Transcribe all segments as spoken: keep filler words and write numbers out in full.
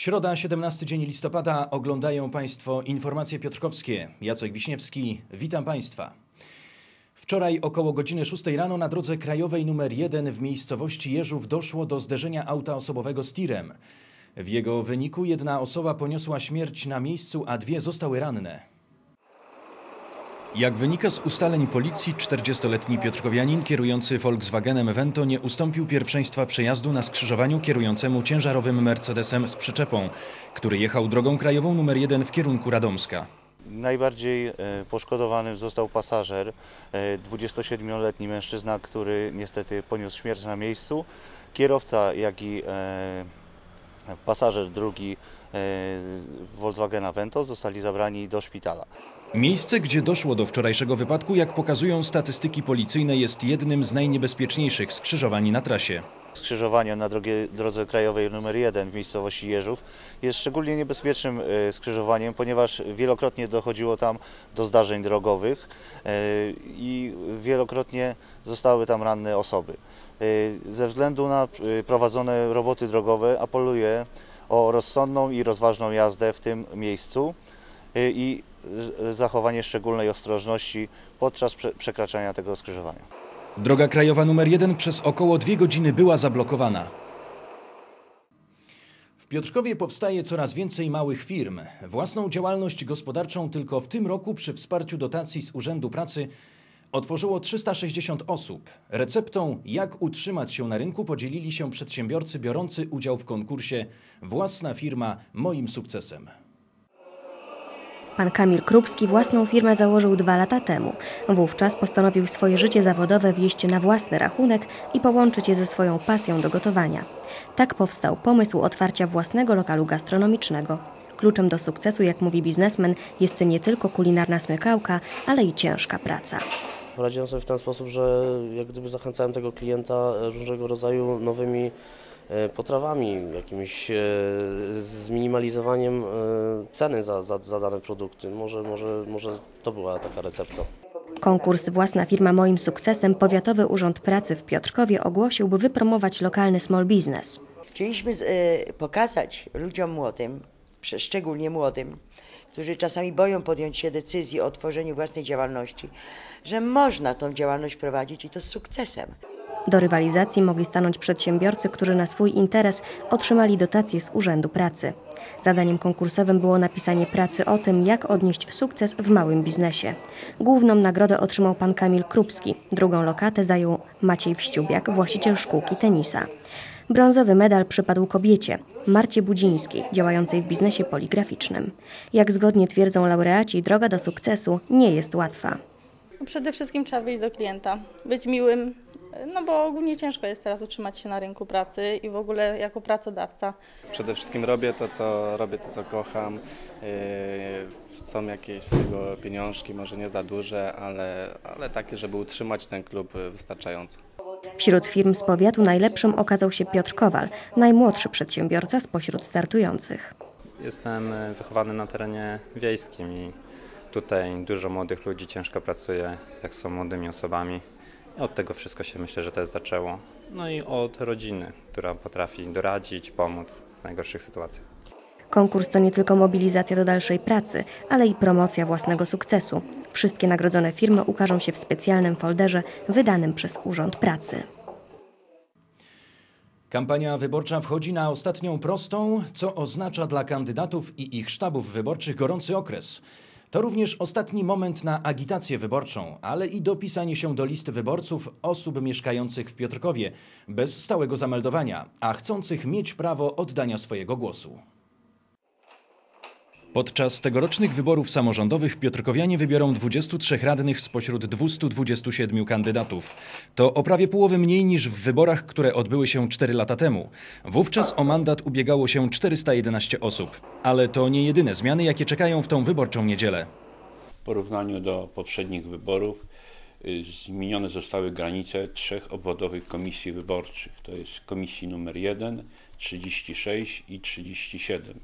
Środa, siedemnasty dzień listopada. Oglądają Państwo Informacje Piotrkowskie. Jacek Wiśniewski, witam Państwa. Wczoraj około godziny szóstej rano na drodze krajowej numer jeden w miejscowości Jeżów doszło do zderzenia auta osobowego z tirem. W jego wyniku jedna osoba poniosła śmierć na miejscu, a dwie zostały ranne. Jak wynika z ustaleń policji, czterdziestoletni piotrkowianin kierujący Volkswagenem Vento nie ustąpił pierwszeństwa przejazdu na skrzyżowaniu kierującemu ciężarowym Mercedesem z przyczepą, który jechał drogą krajową numer jeden w kierunku Radomska. Najbardziej poszkodowanym został pasażer, dwudziestosiedmioletni mężczyzna, który niestety poniósł śmierć na miejscu. Kierowca, jak i pasażer drugi Volkswagena Vento zostali zabrani do szpitala. Miejsce, gdzie doszło do wczorajszego wypadku, jak pokazują statystyki policyjne, jest jednym z najniebezpieczniejszych skrzyżowań na trasie. Skrzyżowanie na drogie, drodze krajowej nr jeden w miejscowości Jeżów jest szczególnie niebezpiecznym skrzyżowaniem, ponieważ wielokrotnie dochodziło tam do zdarzeń drogowych i wielokrotnie zostały tam ranne osoby. Ze względu na prowadzone roboty drogowe apeluję o rozsądną i rozważną jazdę w tym miejscu i zachowanie szczególnej ostrożności podczas przekraczania tego skrzyżowania. Droga krajowa numer jeden przez około dwie godziny była zablokowana. W Piotrkowie powstaje coraz więcej małych firm. Własną działalność gospodarczą tylko w tym roku przy wsparciu dotacji z Urzędu Pracy otworzyło trzysta sześćdziesiąt osób. Receptą, jak utrzymać się na rynku, podzielili się przedsiębiorcy biorący udział w konkursie Własna firma, moim sukcesem. Pan Kamil Krupski własną firmę założył dwa lata temu. Wówczas postanowił swoje życie zawodowe wnieść na własny rachunek i połączyć je ze swoją pasją do gotowania. Tak powstał pomysł otwarcia własnego lokalu gastronomicznego. Kluczem do sukcesu, jak mówi biznesmen, jest nie tylko kulinarna smykałka, ale i ciężka praca. Radziłem sobie w ten sposób, że jak gdyby zachęcałem tego klienta różnego rodzaju nowymi potrawami, jakimś zminimalizowaniem ceny za, za, za dane produkty. Może, może, może to była taka recepta. Konkurs Własna firma, moim sukcesem Powiatowy Urząd Pracy w Piotrkowie ogłosił, by wypromować lokalny small business. Chcieliśmy pokazać ludziom młodym, szczególnie młodym, którzy czasami boją podjąć się decyzji o tworzeniu własnej działalności, że można tą działalność prowadzić i to z sukcesem. Do rywalizacji mogli stanąć przedsiębiorcy, którzy na swój interes otrzymali dotacje z Urzędu Pracy. Zadaniem konkursowym było napisanie pracy o tym, jak odnieść sukces w małym biznesie. Główną nagrodę otrzymał pan Kamil Krupski, drugą lokatę zajął Maciej Wściubiak, właściciel szkółki tenisa. Brązowy medal przypadł kobiecie, Marcie Budzińskiej, działającej w biznesie poligraficznym. Jak zgodnie twierdzą laureaci, droga do sukcesu nie jest łatwa. Przede wszystkim trzeba wyjść do klienta, być miłym. No bo ogólnie ciężko jest teraz utrzymać się na rynku pracy i w ogóle jako pracodawca. Przede wszystkim robię to, co robię, to, co kocham. Są jakieś z tego pieniążki, może nie za duże, ale, ale takie, żeby utrzymać ten klub wystarczająco. Wśród firm z powiatu najlepszym okazał się Piotr Kowal, najmłodszy przedsiębiorca spośród startujących. Jestem wychowany na terenie wiejskim i tutaj dużo młodych ludzi ciężko pracuje, jak są młodymi osobami. Od tego wszystko się myślę, że to jest zaczęło. No i od rodziny, która potrafi doradzić, pomóc w najgorszych sytuacjach. Konkurs to nie tylko mobilizacja do dalszej pracy, ale i promocja własnego sukcesu. Wszystkie nagrodzone firmy ukażą się w specjalnym folderze wydanym przez Urząd Pracy. Kampania wyborcza wchodzi na ostatnią prostą, co oznacza dla kandydatów i ich sztabów wyborczych gorący okres. To również ostatni moment na agitację wyborczą, ale i dopisanie się do listy wyborców osób mieszkających w Piotrkowie bez stałego zameldowania, a chcących mieć prawo oddania swojego głosu. Podczas tegorocznych wyborów samorządowych piotrkowianie wybiorą dwudziestu trzech radnych spośród dwustu dwudziestu siedmiu kandydatów. To o prawie połowę mniej niż w wyborach, które odbyły się cztery lata temu. Wówczas o mandat ubiegało się czterysta jedenaście osób. Ale to nie jedyne zmiany, jakie czekają w tą wyborczą niedzielę. W porównaniu do poprzednich wyborów zmienione zostały granice trzech obwodowych komisji wyborczych. To jest komisji numer jeden, trzydzieści sześć i trzydzieści siedem.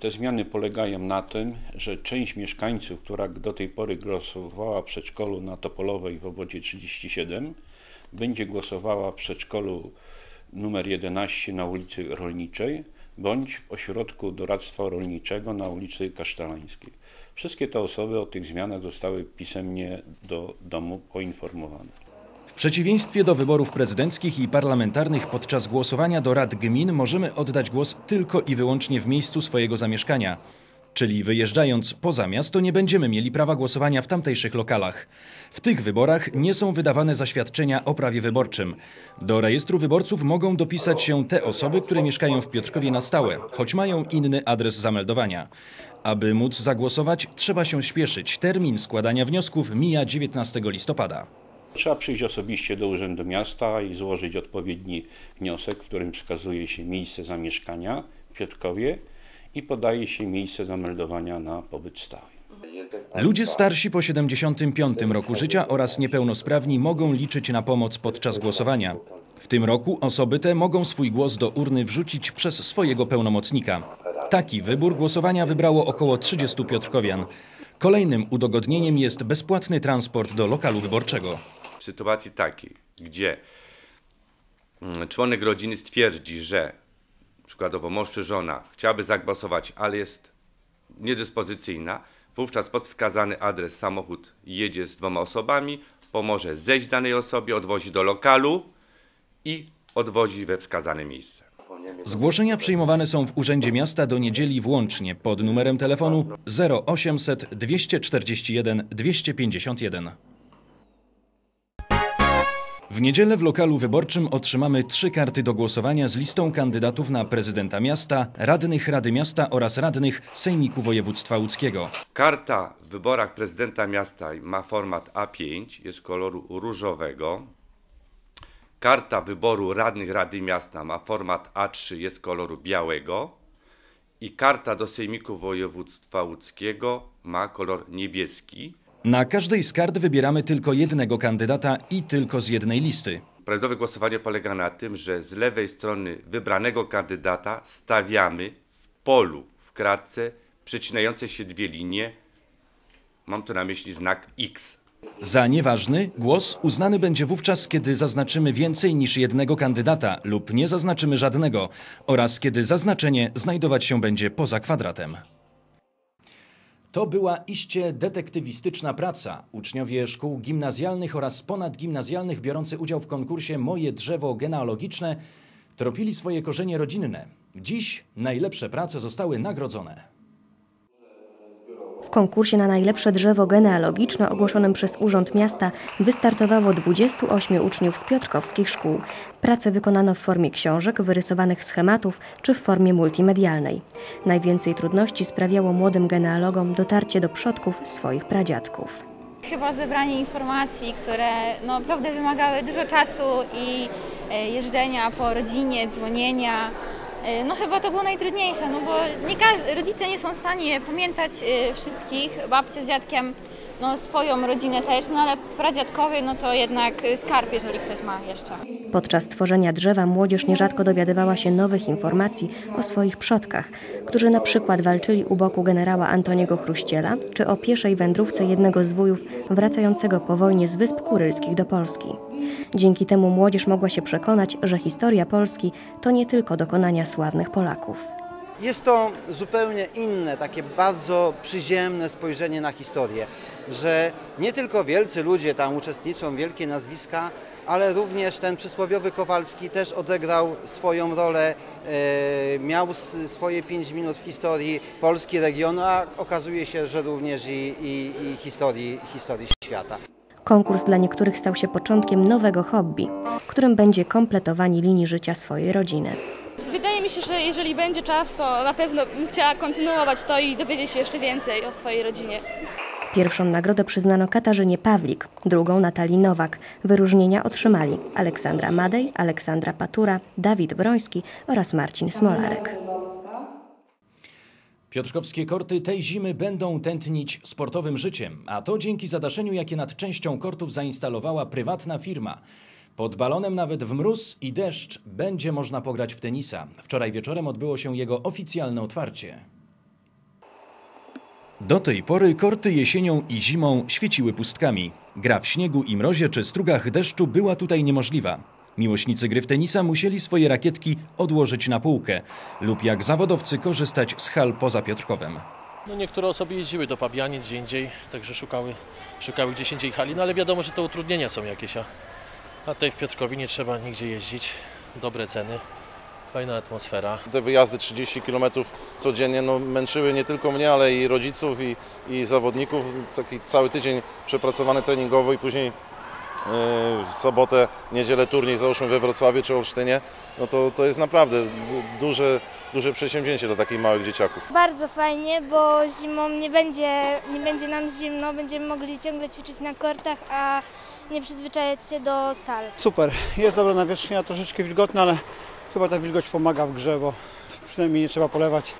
Te zmiany polegają na tym, że część mieszkańców, która do tej pory głosowała w przedszkolu na Topolowej w obwodzie trzydzieści siedem, będzie głosowała w przedszkolu numer jedenaście na ulicy Rolniczej bądź w Ośrodku Doradztwa Rolniczego na ulicy Kasztelańskiej. Wszystkie te osoby o tych zmianach zostały pisemnie do domu poinformowane. W przeciwieństwie do wyborów prezydenckich i parlamentarnych podczas głosowania do rad gmin możemy oddać głos tylko i wyłącznie w miejscu swojego zamieszkania. Czyli wyjeżdżając poza miasto nie będziemy mieli prawa głosowania w tamtejszych lokalach. W tych wyborach nie są wydawane zaświadczenia o prawie wyborczym. Do rejestru wyborców mogą dopisać się te osoby, które mieszkają w Piotrkowie na stałe, choć mają inny adres zameldowania. Aby móc zagłosować, trzeba się śpieszyć. Termin składania wniosków mija dziewiętnastego listopada. Trzeba przyjść osobiście do Urzędu Miasta i złożyć odpowiedni wniosek, w którym wskazuje się miejsce zamieszkania w Piotrkowie i podaje się miejsce zameldowania na pobyt stały. Ludzie starsi po siedemdziesiątym piątym roku życia oraz niepełnosprawni mogą liczyć na pomoc podczas głosowania. W tym roku osoby te mogą swój głos do urny wrzucić przez swojego pełnomocnika. Taki wybór głosowania wybrało około trzydziestu piotrkowian. Kolejnym udogodnieniem jest bezpłatny transport do lokalu wyborczego. W sytuacji takiej, gdzie członek rodziny stwierdzi, że przykładowo mąż czy żona chciałaby zagłosować, ale jest niedyspozycyjna, wówczas pod wskazany adres samochód jedzie z dwoma osobami, pomoże zejść danej osobie, odwozi do lokalu i odwozi we wskazane miejsce. Zgłoszenia przyjmowane są w Urzędzie Miasta do niedzieli włącznie pod numerem telefonu zero osiemset dwieście czterdzieści jeden dwieście pięćdziesiąt jeden. W niedzielę w lokalu wyborczym otrzymamy trzy karty do głosowania z listą kandydatów na prezydenta miasta, radnych Rady Miasta oraz radnych Sejmiku Województwa Łódzkiego. Karta w wyborach prezydenta miasta ma format A pięć, jest koloru różowego. Karta wyboru radnych Rady Miasta ma format A trzy, jest koloru białego. I karta do Sejmiku Województwa Łódzkiego ma kolor niebieski. Na każdej z kart wybieramy tylko jednego kandydata i tylko z jednej listy. Prawidłowe głosowanie polega na tym, że z lewej strony wybranego kandydata stawiamy w polu, w kratce, przecinające się dwie linie. Mam tu na myśli znak X. Za nieważny głos uznany będzie wówczas, kiedy zaznaczymy więcej niż jednego kandydata lub nie zaznaczymy żadnego oraz kiedy zaznaczenie znajdować się będzie poza kwadratem. To była iście detektywistyczna praca. Uczniowie szkół gimnazjalnych oraz ponadgimnazjalnych biorący udział w konkursie Moje Drzewo Genealogiczne tropili swoje korzenie rodzinne. Dziś najlepsze prace zostały nagrodzone. W konkursie na najlepsze drzewo genealogiczne ogłoszonym przez Urząd Miasta wystartowało dwudziestu ośmiu uczniów z piotrkowskich szkół. Prace wykonano w formie książek, wyrysowanych schematów czy w formie multimedialnej. Najwięcej trudności sprawiało młodym genealogom dotarcie do przodków swoich pradziadków. Chyba zebranie informacji, które no, naprawdę wymagały dużo czasu i jeżdżenia po rodzinie, dzwonienia. No chyba to było najtrudniejsze, no bo nie każdy, rodzice nie są w stanie pamiętać wszystkich, babcia z dziadkiem, no swoją rodzinę też, no ale pradziadkowie no to jednak skarb, jeżeli ktoś ma jeszcze. Podczas tworzenia drzewa młodzież nierzadko dowiadywała się nowych informacji o swoich przodkach, którzy na przykład walczyli u boku generała Antoniego Kruściela, czy o pieszej wędrówce jednego z wujów wracającego po wojnie z Wysp Kurylskich do Polski. Dzięki temu młodzież mogła się przekonać, że historia Polski to nie tylko dokonania sławnych Polaków. Jest to zupełnie inne, takie bardzo przyziemne spojrzenie na historię, że nie tylko wielcy ludzie tam uczestniczą, wielkie nazwiska, ale również ten przysłowiowy Kowalski też odegrał swoją rolę, miał swoje pięć minut w historii Polski, regionu, a okazuje się, że również i, i, i historii, historii świata. Konkurs dla niektórych stał się początkiem nowego hobby, którym będzie kompletowanie linii życia swojej rodziny. Wydaje mi się, że jeżeli będzie czas, to na pewno bym chciała kontynuować to i dowiedzieć się jeszcze więcej o swojej rodzinie. Pierwszą nagrodę przyznano Katarzynie Pawlik, drugą Natalii Nowak. Wyróżnienia otrzymali Aleksandra Madej, Aleksandra Patura, Dawid Wroński oraz Marcin Smolarek. Piotrkowskie korty tej zimy będą tętnić sportowym życiem, a to dzięki zadaszeniu, jakie nad częścią kortów zainstalowała prywatna firma. Pod balonem nawet w mróz i deszcz będzie można pograć w tenisa. Wczoraj wieczorem odbyło się jego oficjalne otwarcie. Do tej pory korty jesienią i zimą świeciły pustkami. Gra w śniegu i mrozie czy strugach deszczu była tutaj niemożliwa. Miłośnicy gry w tenisa musieli swoje rakietki odłożyć na półkę lub jak zawodowcy korzystać z hal poza Piotrkowem. No niektóre osoby jeździły do Pabianic, gdzie indziej, także szukały, szukały gdzieś indziej hali, no ale wiadomo, że te utrudnienia są jakieś, a, a tutaj w Piotrkowie nie trzeba nigdzie jeździć, dobre ceny. Fajna atmosfera. Te wyjazdy trzydzieści kilometrów codziennie no, męczyły nie tylko mnie, ale i rodziców, i, i zawodników. Taki cały tydzień przepracowany treningowo i później yy, w sobotę, niedzielę turniej załóżmy we Wrocławiu czy Olsztynie. No to, to jest naprawdę duże, duże przedsięwzięcie dla takich małych dzieciaków. Bardzo fajnie, bo zimą nie będzie, nie będzie nam zimno, będziemy mogli ciągle ćwiczyć na kortach, a nie przyzwyczajać się do sal. Super, jest dobra nawierzchnia, troszeczkę wilgotna, ale chyba ta wilgoć pomaga w grze, bo przynajmniej nie trzeba polewać.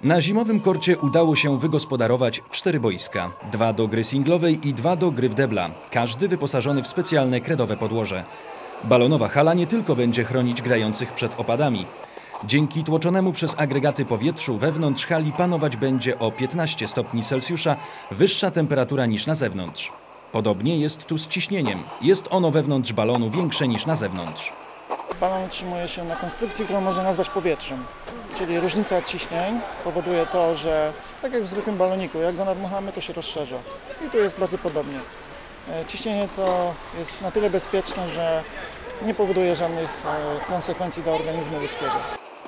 Na zimowym korcie udało się wygospodarować cztery boiska. Dwa do gry singlowej i dwa do gry w debla. Każdy wyposażony w specjalne kredowe podłoże. Balonowa hala nie tylko będzie chronić grających przed opadami. Dzięki tłoczonemu przez agregaty powietrzu wewnątrz hali panować będzie o piętnaście stopni Celsjusza, wyższa temperatura niż na zewnątrz. Podobnie jest tu z ciśnieniem. Jest ono wewnątrz balonu większe niż na zewnątrz. Balon utrzymuje się na konstrukcji, którą można nazwać powietrzem, czyli różnica ciśnień powoduje to, że tak jak w zwykłym baloniku, jak go nadmuchamy, to się rozszerza i tu jest bardzo podobnie. Ciśnienie to jest na tyle bezpieczne, że nie powoduje żadnych konsekwencji dla organizmu ludzkiego.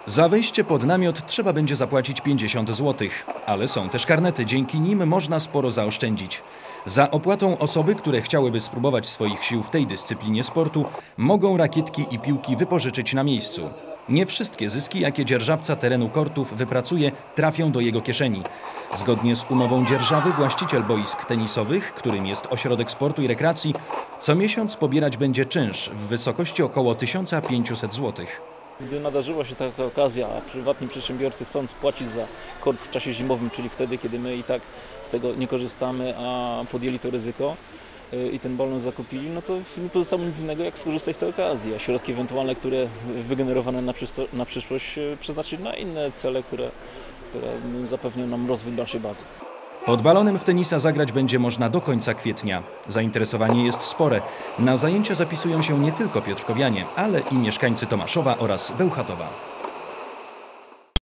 Za wejście pod namiot trzeba będzie zapłacić pięćdziesiąt złotych, ale są też karnety, dzięki nim można sporo zaoszczędzić. Za opłatą osoby, które chciałyby spróbować swoich sił w tej dyscyplinie sportu, mogą rakietki i piłki wypożyczyć na miejscu. Nie wszystkie zyski, jakie dzierżawca terenu kortów wypracuje, trafią do jego kieszeni. Zgodnie z umową dzierżawy właściciel boisk tenisowych, którym jest Ośrodek Sportu i Rekreacji, co miesiąc pobierać będzie czynsz w wysokości około tysiąca pięciuset złotych. Gdy nadarzyła się taka okazja, a prywatni przedsiębiorcy chcąc płacić za kort w czasie zimowym, czyli wtedy, kiedy my i tak z tego nie korzystamy, a podjęli to ryzyko i ten balon zakupili, no to nie pozostało nic innego, jak skorzystać z tej okazji, a środki ewentualne, które wygenerowane na, przysto- na przyszłość przeznaczyć na inne cele, które, które zapewnią nam rozwój naszej bazy. Pod balonem w tenisa zagrać będzie można do końca kwietnia. Zainteresowanie jest spore. Na zajęcia zapisują się nie tylko piotrkowianie, ale i mieszkańcy Tomaszowa oraz Bełchatowa.